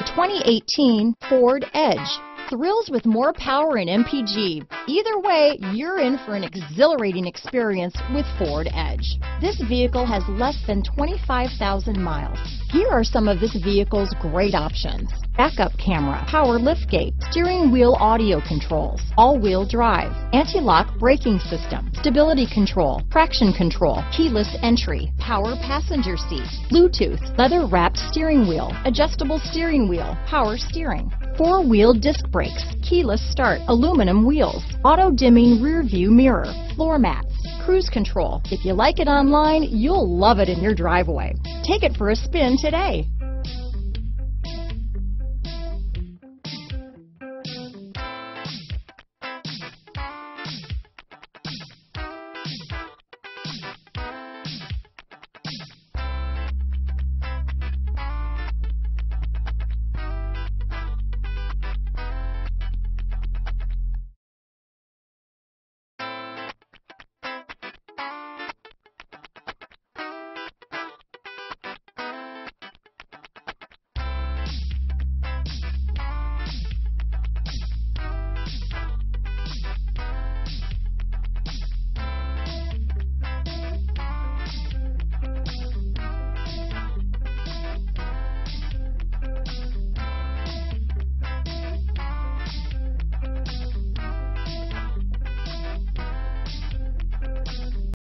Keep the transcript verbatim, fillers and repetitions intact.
The twenty eighteen Ford Edge thrills with more power and M P G. Either way, you're in for an exhilarating experience with Ford Edge. This vehicle has less than twenty-five thousand miles. Here are some of this vehicle's great options: backup camera, power liftgate, steering wheel audio controls, all-wheel drive, anti-lock braking system, stability control, traction control, keyless entry, power passenger seat, Bluetooth, leather-wrapped steering wheel, adjustable steering wheel, power steering, four-wheel disc brakes, keyless start, aluminum wheels, auto-dimming rear-view mirror, floor mats, cruise control. If you like it online, you'll love it in your driveway. Take it for a spin today.